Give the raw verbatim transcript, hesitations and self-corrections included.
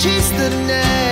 Chase the night.